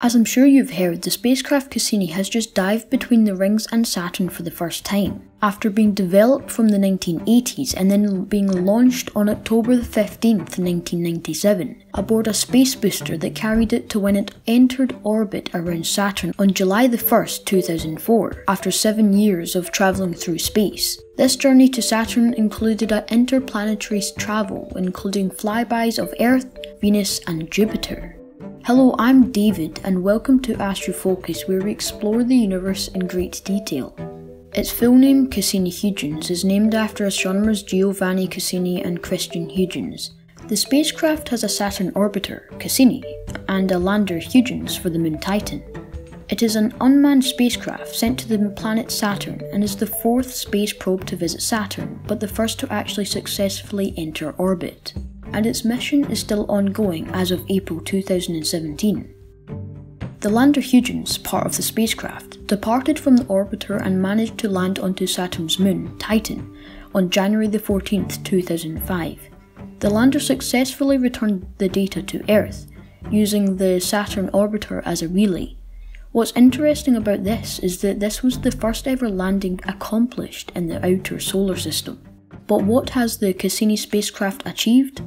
As I'm sure you've heard, the spacecraft Cassini has just dived between the rings and Saturn for the first time, after being developed from the 1980s and then being launched on October 15, 1997, aboard a space booster that carried it to when it entered orbit around Saturn on July 1, 2004, after 7 years of travelling through space. This journey to Saturn included an interplanetary travel, including flybys of Earth, Venus and Jupiter. Hello, I'm David and welcome to AstroFocus, where we explore the universe in great detail. Its full name, Cassini-Huygens, is named after astronomers Giovanni Cassini and Christian Huygens. The spacecraft has a Saturn orbiter, Cassini, and a lander, Huygens, for the moon Titan. It is an unmanned spacecraft sent to the planet Saturn and is the fourth space probe to visit Saturn, but the first to actually successfully enter orbit. And its mission is still ongoing as of April 2017. The lander Huygens, part of the spacecraft, departed from the orbiter and managed to land onto Saturn's moon, Titan, on January 14, 2005. The lander successfully returned the data to Earth, using the Saturn orbiter as a relay. What's interesting about this is that this was the first ever landing accomplished in the outer solar system. But what has the Cassini spacecraft achieved?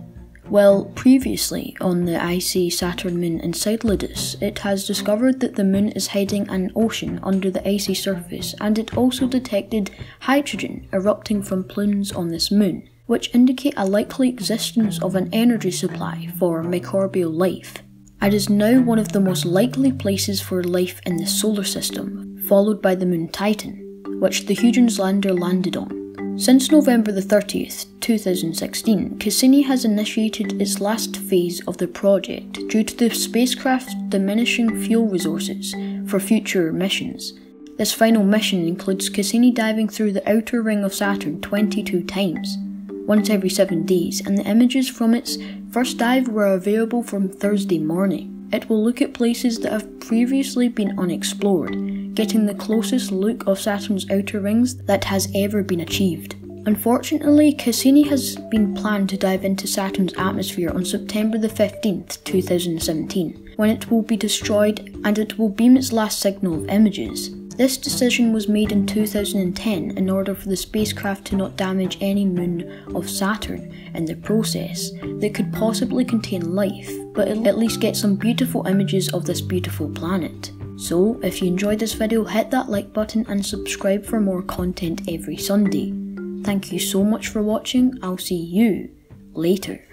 Well, previously, on the icy Saturn moon Enceladus, it has discovered that the moon is hiding an ocean under the icy surface, and it also detected hydrogen erupting from plumes on this moon, which indicate a likely existence of an energy supply for microbial life. It is now one of the most likely places for life in the solar system, followed by the moon Titan, which the Huygens lander landed on. Since November 30, 2016, Cassini has initiated its last phase of the project due to the spacecraft's diminishing fuel resources for future missions. This final mission includes Cassini diving through the outer ring of Saturn 22 times, once every 7 days, and the images from its first dive were available from Thursday morning. It will look at places that have previously been unexplored, getting the closest look of Saturn's outer rings that has ever been achieved. Unfortunately, Cassini has been planned to dive into Saturn's atmosphere on September 15, 2017, when it will be destroyed and it will beam its last signal of images. This decision was made in 2010 in order for the spacecraft to not damage any moon of Saturn in the process that could possibly contain life, but at least get some beautiful images of this beautiful planet. So, if you enjoyed this video, hit that like button and subscribe for more content every Sunday. Thank you so much for watching, I'll see you later.